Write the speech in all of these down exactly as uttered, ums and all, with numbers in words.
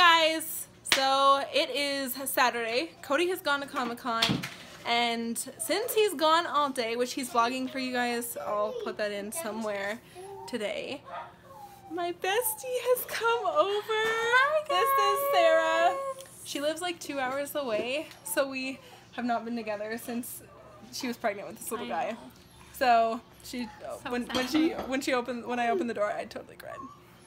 guys, so it is Saturday. Cody has gone to Comic-Con, and since he's gone all day, which he's vlogging for you guys, I'll put that in somewhere today. My bestie has come over. Hi guys. This is Sarah. She lives like two hours away, so we have not been together since she was pregnant with this little guy. So she so when sad. when she when she opened when I opened the door, I totally cried.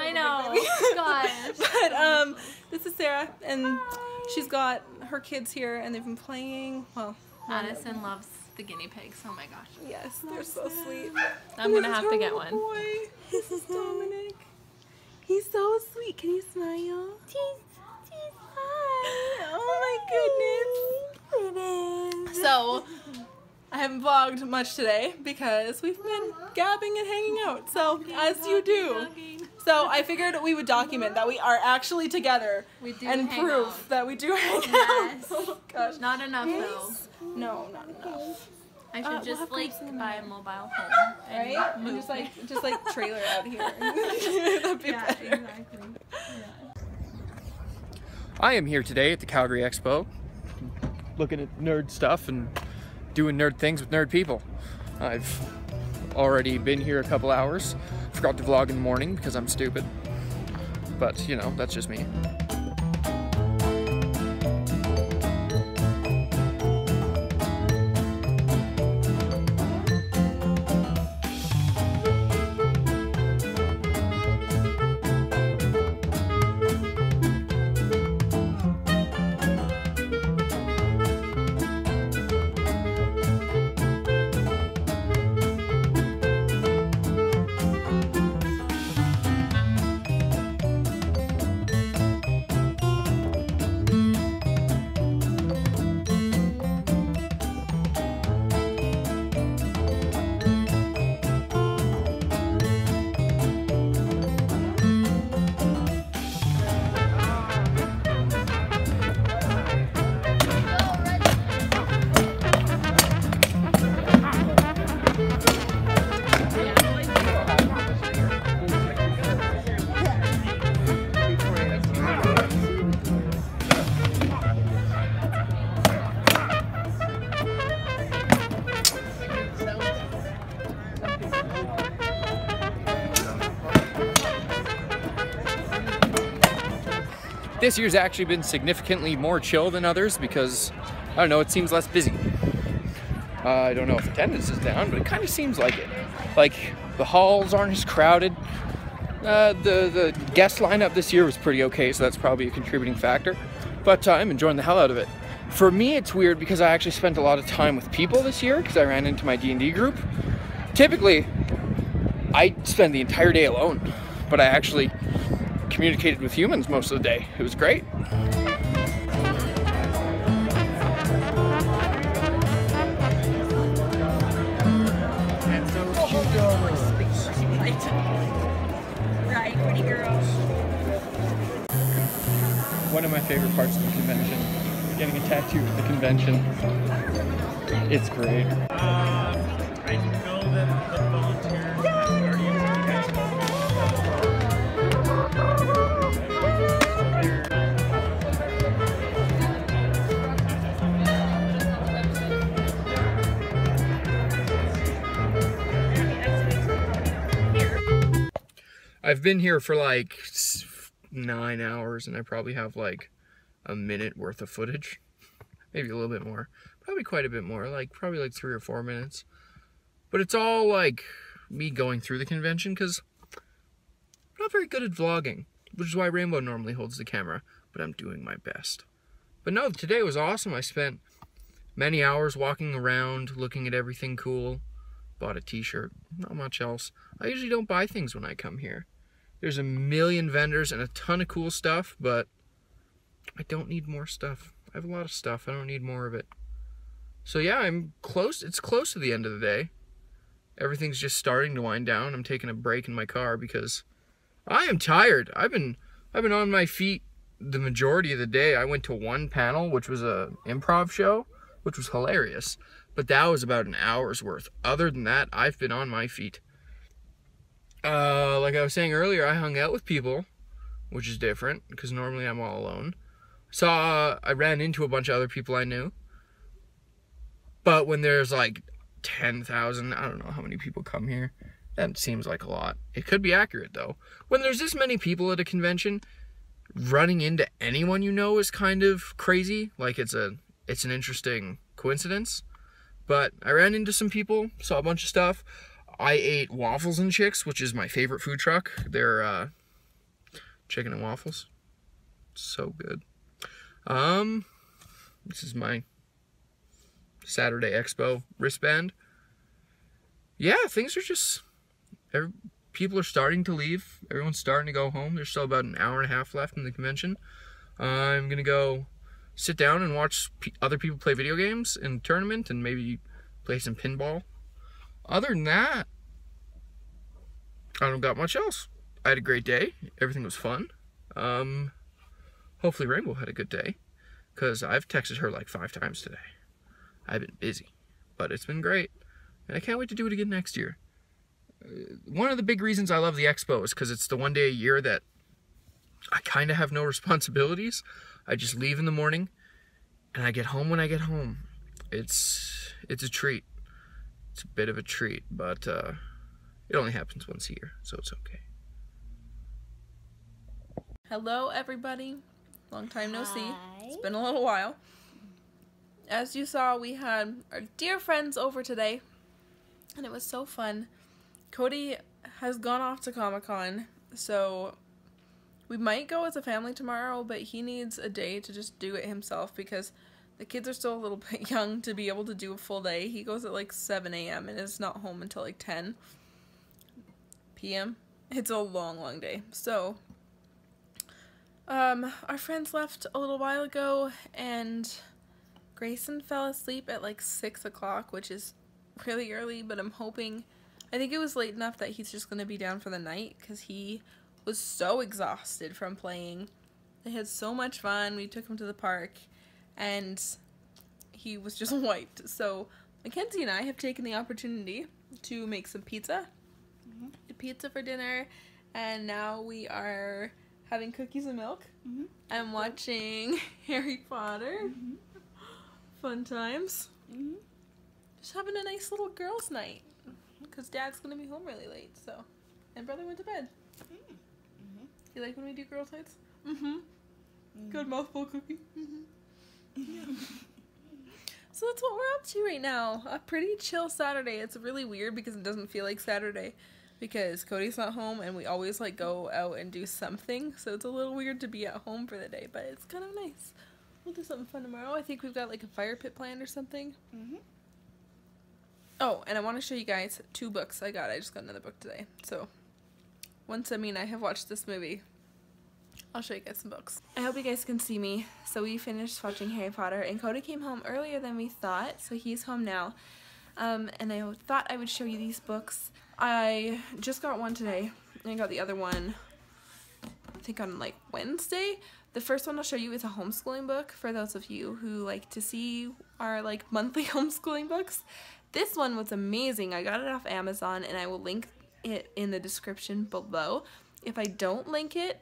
I know. Gosh. But um, this is Sarah, and Hi. she's got her kids here, and they've been playing. Well, Addison loves the guinea pigs. Oh my gosh. Yes, they're so them. sweet. I'm gonna have to get one. Boy. This is Dominic. He's so sweet. Can you smile? Cheese, cheese. Hi. Oh my goodness. It is. So, I haven't vlogged much today because we've been gabbing and hanging out. So, as you do. So, I figured we would document that we are actually together. We do And hang proof out. that we do hang yes. out. Oh gosh. Not enough yes. though. No, not enough. I should uh, just we'll like buy a mobile home, and right? And just like just like trailer out here. That'd be yeah, better. Exactly. Yeah. I am here today at the Calgary Expo, looking at nerd stuff and doing nerd things with nerd people. I've already been here a couple hours. Forgot to vlog in the morning because I'm stupid, but you know that's just me. This year's actually been significantly more chill than others because, I don't know, it seems less busy. Uh, I don't know if attendance is down, but it kind of seems like it. Like, the halls aren't as crowded. Uh, the, the guest lineup this year was pretty okay, so that's probably a contributing factor. But uh, I'm enjoying the hell out of it. For me, it's weird because I actually spent a lot of time with people this year because I ran into my D and D group. Typically, I spend the entire day alone, but I actually communicated with humans most of the day. It was great. And so you go with space, right, pretty girls. One of my favorite parts of the convention, getting a tattoo at the convention. It's great. Um, I know that the volunteers I've been here for like nine hours and I probably have like a minute worth of footage. Maybe a little bit more. Probably quite a bit more, like probably like three or four minutes. But it's all like me going through the convention because I'm not very good at vlogging, which is why Rainbow normally holds the camera, but I'm doing my best. But no, today was awesome. I spent many hours walking around, looking at everything cool. Bought a t-shirt, not much else. I usually don't buy things when I come here. There's a million vendors and a ton of cool stuff, but I don't need more stuff. I have a lot of stuff. I don't need more of it. So yeah, I'm close. It's close to the end of the day. Everything's just starting to wind down. I'm taking a break in my car because I am tired. I've been I've been on my feet the majority of the day. I went to one panel, which was a improv show, which was hilarious. But that was about an hour's worth. Other than that, I've been on my feet. Uh, like I was saying earlier, I hung out with people which is different because normally I'm all alone. Saw, I ran into a bunch of other people I knew. But when there's like ten thousand, I don't know how many people come here. That seems like a lot. It could be accurate though. When there's this many people at a convention, running into anyone you know is kind of crazy. Like it's a, it's an interesting coincidence. But I ran into some people, saw a bunch of stuff. I ate Waffles and Chicks, which is my favorite food truck. They're uh, chicken and waffles. So good. Um, this is my Saturday Expo wristband. Yeah, things are just, every, people are starting to leave. Everyone's starting to go home. There's still about an hour and a half left in the convention. Uh, I'm gonna go sit down and watch p other people play video games in a tournament and maybe play some pinball. Other than that, I don't got much else. I had a great day. Everything was fun. Um, hopefully Rainbow had a good day, because I've texted her like five times today. I've been busy, but it's been great. And I can't wait to do it again next year. Uh, one of the big reasons I love the Expo is because it's the one day a year that I kind of have no responsibilities. I just leave in the morning, and I get home when I get home. It's, it's a treat. It's a bit of a treat, but uh, it only happens once a year, so it's okay. Hello, everybody. Long time no Hi. see. It's been a little while. As you saw, we had our dear friends over today, and it was so fun. Cody has gone off to Comic-Con, so we might go as a family tomorrow, but he needs a day to just do it himself because the kids are still a little bit young to be able to do a full day. He goes at like seven A M and is not home until like ten P M It's a long, long day. So, um, our friends left a little while ago, and Grayson fell asleep at like six o'clock, which is really early, but I'm hoping, I think it was late enough that he's just going to be down for the night because he was so exhausted from playing. They had so much fun. We took him to the park, and he was just wiped. So Mackenzie and I have taken the opportunity to make some pizza, mm-hmm. pizza for dinner, and now we are having cookies and milk mm-hmm. and watching Harry Potter. Mm-hmm. Fun times. Mm-hmm. Just having a nice little girls' night because Dad's gonna be home really late. So, and Brother went to bed. Mm-hmm. You like when we do girls' nights? Mm-hmm. Mm-hmm. Good mouthful cookie. Mm-hmm. Yeah. So that's what we're up to right now. A pretty chill Saturday. It's really weird because it doesn't feel like Saturday because Cody's not home, and we always like go out and do something, so it's a little weird to be at home for the day, but it's kind of nice. We'll do something fun tomorrow. I think we've got like a fire pit planned or something. Mm-hmm. Oh, and I want to show you guys two books I got. I just got another book today. So once Emmy and I have watched this movie, I'll show you guys some books. I hope you guys can see me. So we finished watching Harry Potter, and Cody came home earlier than we thought, so he's home now. Um, and I thought I would show you these books. I just got one today, and I got the other one, I think on like Wednesday. The first one I'll show you is a homeschooling book for those of you who like to see our like monthly homeschooling books. This one was amazing. I got it off Amazon, and I will link it in the description below. If I don't link it,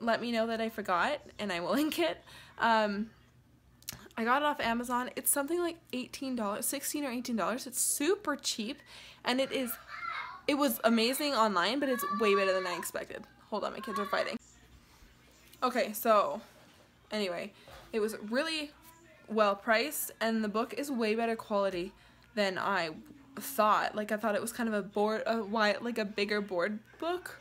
let me know that I forgot, and I will link it. Um, I got it off Amazon. It's something like eighteen dollars, sixteen dollars or eighteen dollars. It's super cheap, and it is, it was amazing online, but it's way better than I expected. Hold on, my kids are fighting. Okay, so anyway, it was really well priced, and the book is way better quality than I thought. Like, I thought it was kind of a board, a wide, like a bigger board book.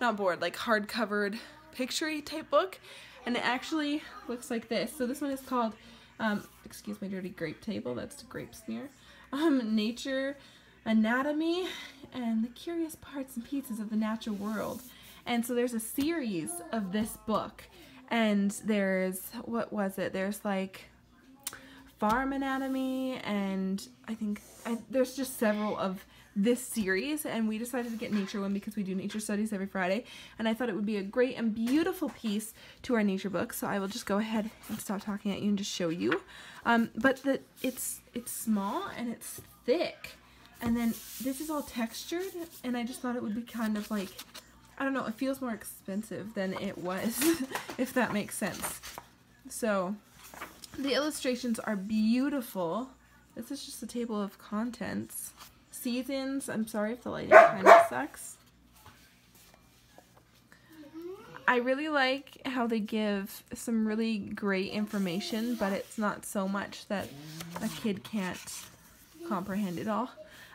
Not board, like hard-covered picture-y type book, and it actually looks like this. So this one is called, um, excuse my dirty grape table, that's the grape smear, um, Nature Anatomy and the Curious Parts and Pieces of the Natural World. And so there's a series of this book, and there's, what was it, there's like Farm Anatomy, and I think I, there's just several of this series, and we decided to get nature one because we do nature studies every Friday, and I thought it would be a great and beautiful piece to our nature book. So I will just go ahead and stop talking at you and just show you. Um, but the, it's it's small and it's thick, and then this is all textured, and I just thought it would be kind of like I don't know, it feels more expensive than it was, if that makes sense. So, the illustrations are beautiful. This is just a table of contents. Seasons, I'm sorry if the lighting kind of sucks. I really like how they give some really great information, but it's not so much that a kid can't comprehend it all.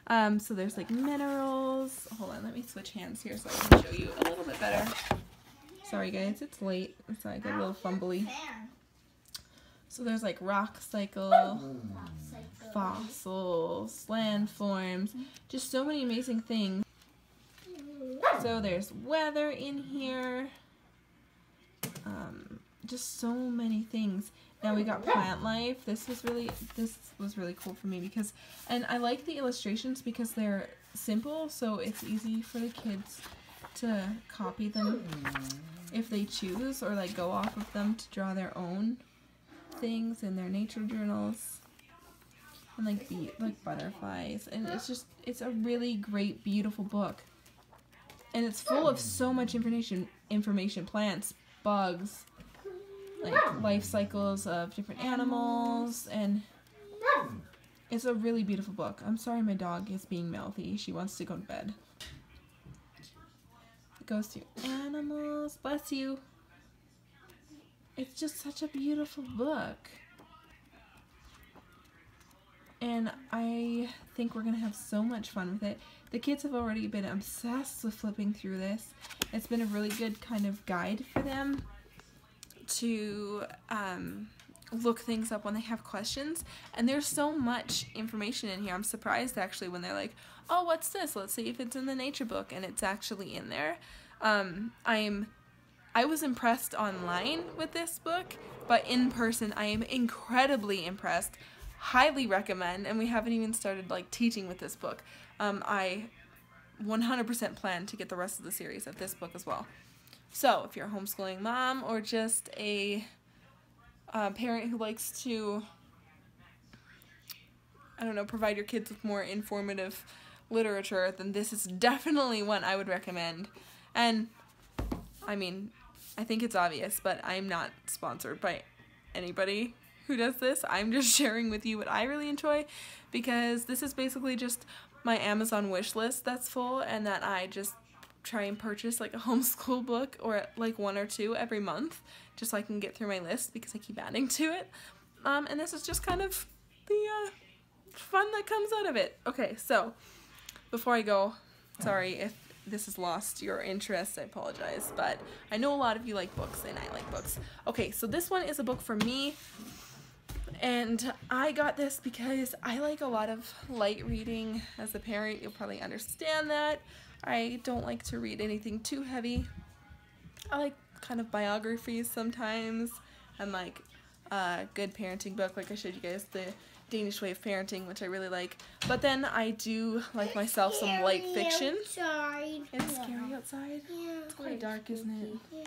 Um, so there's like minerals. Hold on, let me switch hands here so I can show you a little bit better. Sorry guys, it's late. It's like a little fumbly. So there's like rock cycle, fossils, land forms, just so many amazing things. So there's weather in here, um, just so many things. Now we got plant life. This was really this was really cool for me because, and I like the illustrations because they're simple, so it's easy for the kids to copy them if they choose, or like go off of them to draw their own things in their nature journals. And like the like butterflies, and it's just it's a really great, beautiful book. And it's full of so much information, information, plants, bugs, like life cycles of different animals, and it's a really beautiful book. I'm sorry my dog is being mouthy. She wants to go to bed. It goes through animals. Bless you. It's just such a beautiful book. And I think we're going to have so much fun with it. The kids have already been obsessed with flipping through this. It's been a really good kind of guide for them to um, look things up when they have questions. And there's so much information in here. I'm surprised actually when they're like, oh, what's this? Let's see if it's in the nature book. And it's actually in there. Um, I'm, I was impressed online with this book, but in person I am incredibly impressed. Highly recommend, and we haven't even started like teaching with this book. Um, I one hundred percent plan to get the rest of the series of this book as well. So if you're a homeschooling mom or just a uh, parent who likes to, I don't know, provide your kids with more informative literature, then this is definitely one I would recommend. And I mean, I think it's obvious, but I'm not sponsored by anybody who does this. I'm just sharing with you what I really enjoy, because this is basically just my Amazon wish list that's full, and that I just try and purchase like a homeschool book or like one or two every month just so I can get through my list, because I keep adding to it. Um, and this is just kind of the uh, fun that comes out of it. Okay, so before I go, sorry if this has lost your interest, I apologize, but I know a lot of you like books and I like books. Okay, so this one is a book for me. And I got this because I like a lot of light reading. As a parent, you'll probably understand that. I don't like to read anything too heavy. I like kind of biographies sometimes, and like a good parenting book, like I showed you guys, The Danish Way of Parenting, which I really like. But then I do like myself some light fiction. Outside. It's scary outside? Yeah. It's quite dark, isn't it? Yeah.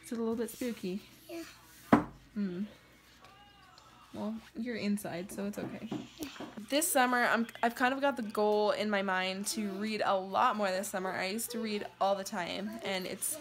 It's a little bit spooky. Yeah. Hmm. Well, you're inside, so it's okay. This summer, I'm, I've kind of got the goal in my mind to read a lot more this summer. I used to read all the time, and it's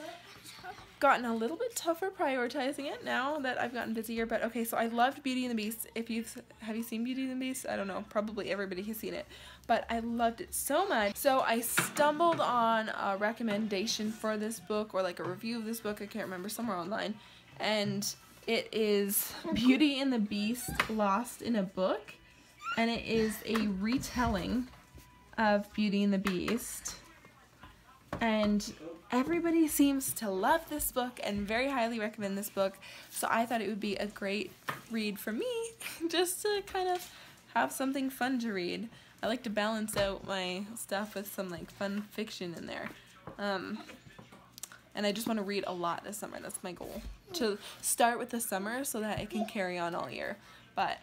gotten a little bit tougher prioritizing it now that I've gotten busier. But okay, so I loved Beauty and the Beast. If you've, have you seen Beauty and the Beast? I don't know. Probably everybody has seen it. But I loved it so much. So I stumbled on a recommendation for this book, or like a review of this book. I can't remember, somewhere online. And it is Beauty and the Beast Lost in a Book, and it is a retelling of Beauty and the Beast, and everybody seems to love this book and very highly recommend this book, so I thought it would be a great read for me, just to kind of have something fun to read. I like to balance out my stuff with some like fun fiction in there. Um, And I just want to read a lot this summer. That's my goal. To start with the summer so that it can carry on all year. But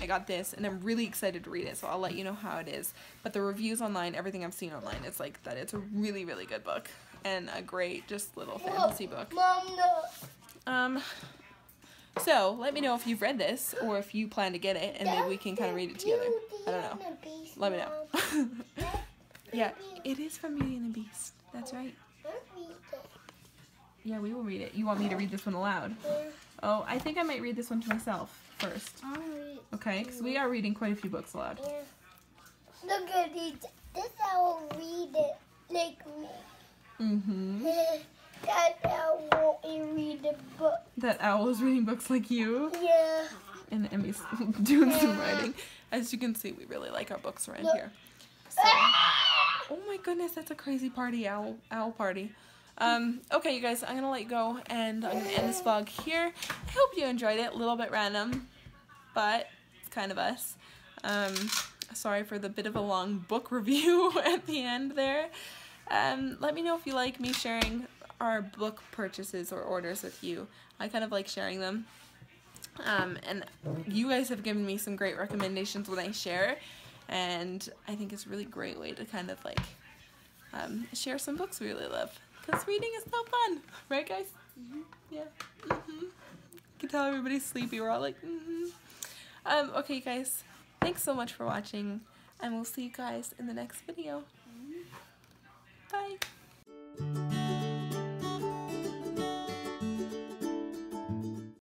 I got this, and I'm really excited to read it, so I'll let you know how it is. But the reviews online, everything I've seen online, it's like that it's a really, really good book. And a great, just little fantasy book. Mom, no. Um, so, let me know if you've read this, or if you plan to get it, and maybe we can kind of read it together. I don't know. Let me know. Yeah, it is from Beauty and the Beast. That's right. I'll read it. Yeah, we will read it. You want me to read this one aloud? Yeah. Oh, I think I might read this one to myself first. I'll read okay, because we are reading quite a few books aloud. Yeah. Look at these. This I will read it like me. Mm-hmm. That owl won't read the book. That owl is reading books like you? Yeah. And Emmy's doing yeah. some writing. As you can see, we really like our books around Look. here. So, oh my goodness, that's a crazy party, owl, owl party. Um, okay, you guys, I'm going to let you go, and I'm going to end this vlog here. I hope you enjoyed it. A little bit random, but it's kind of us. Um, sorry for the bit of a long book review at the end there. Um, let me know if you like me sharing our book purchases or orders with you. I kind of like sharing them. Um, and you guys have given me some great recommendations when I share, and I think it's a really great way to kind of like um, share some books we really love. Because reading is so fun, right guys? Mm-hmm. Yeah. Mm-hmm. You can tell everybody's sleepy. We're all like, mm-hmm. Um, okay guys, thanks so much for watching, and we'll see you guys in the next video. Bye.